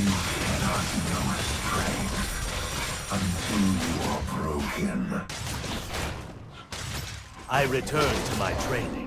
You cannot know strength until you are broken. I return to my training.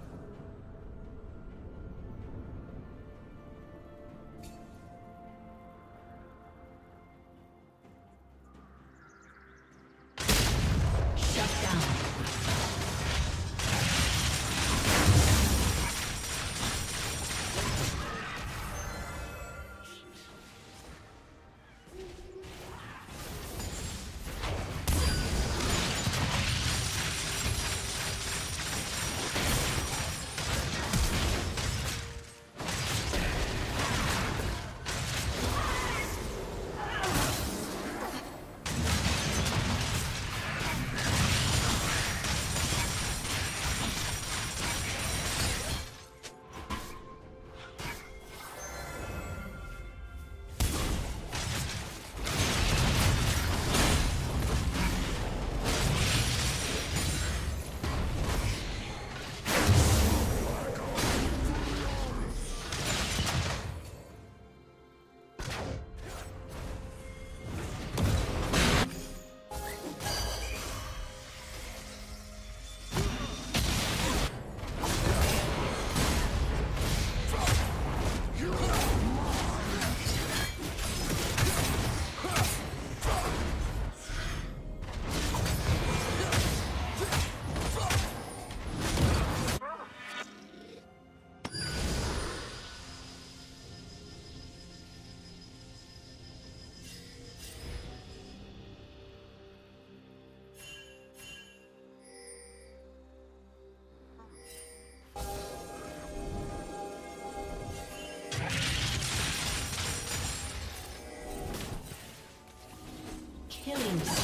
Killings.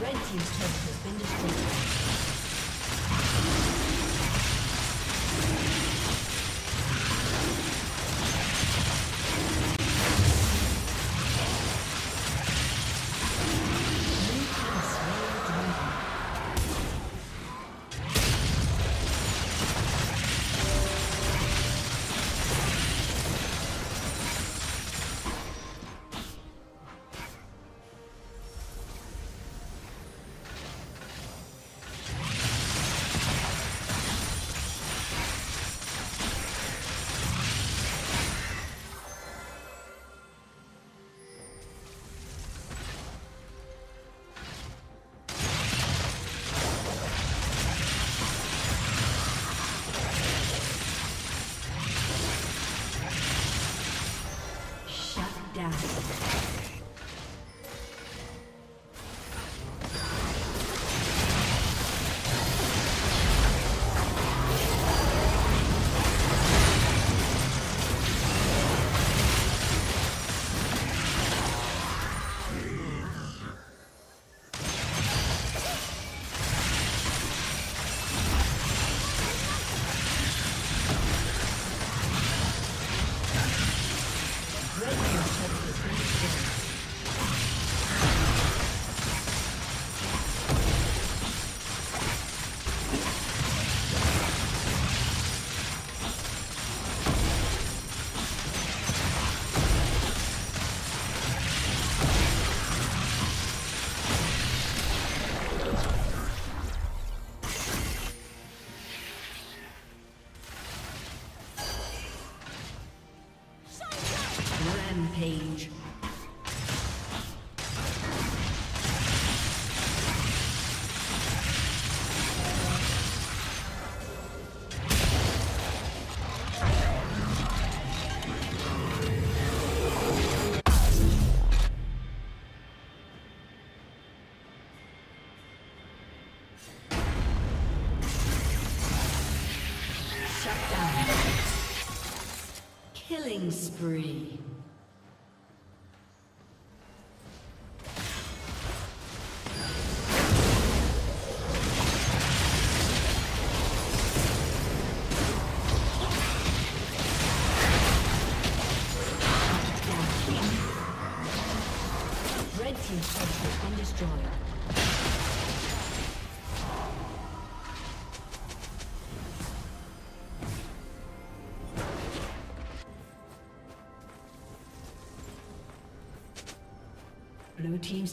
Red team's turret has been destroyed. Shut down. Killing spree. Blue team's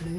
Blue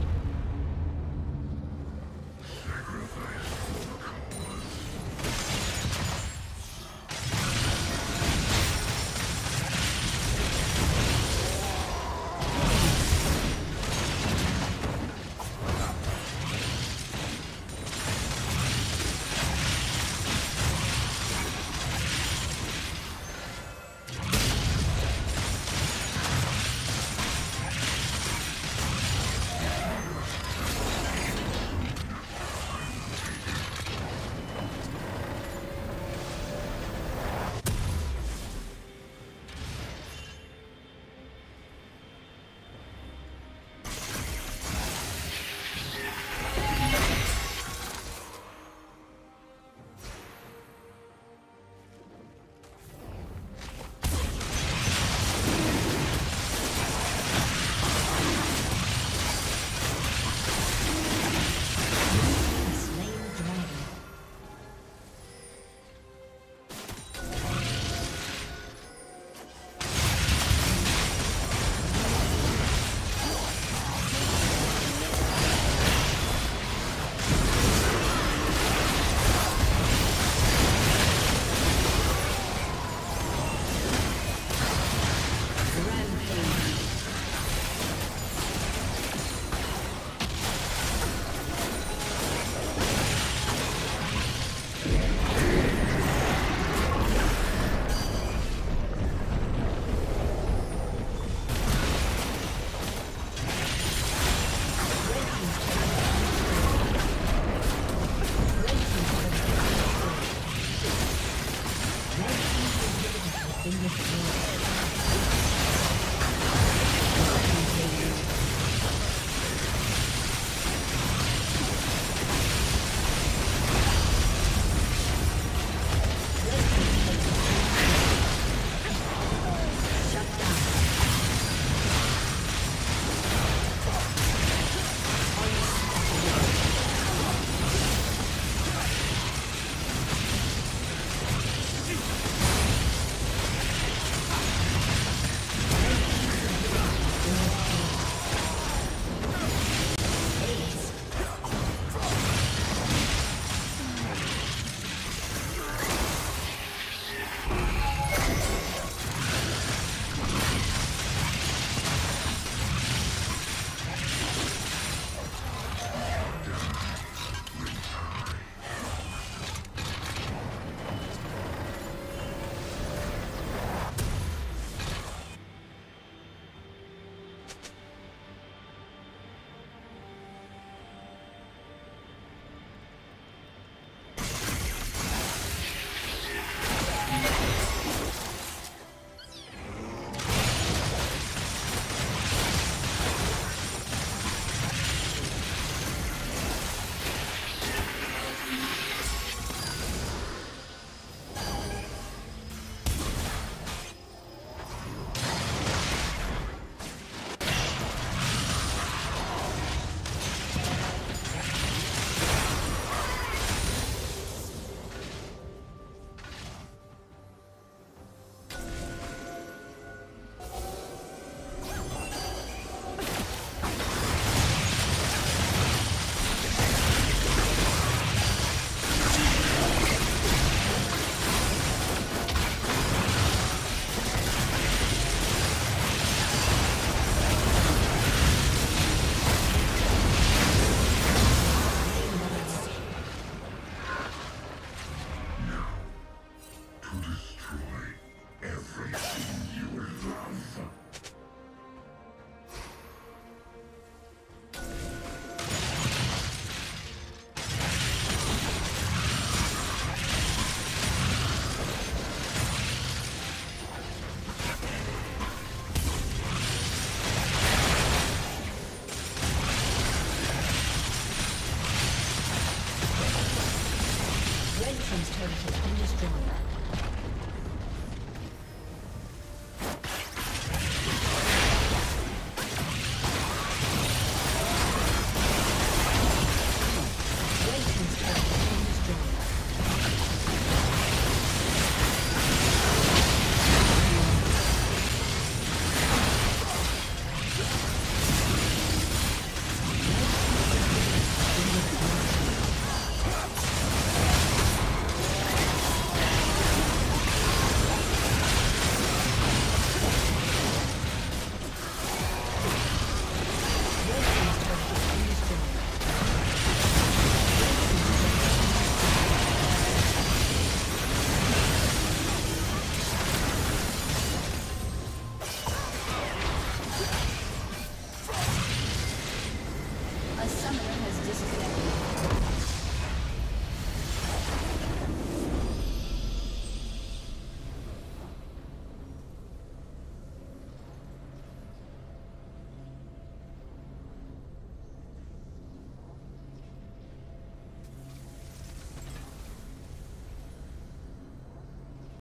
disconnected.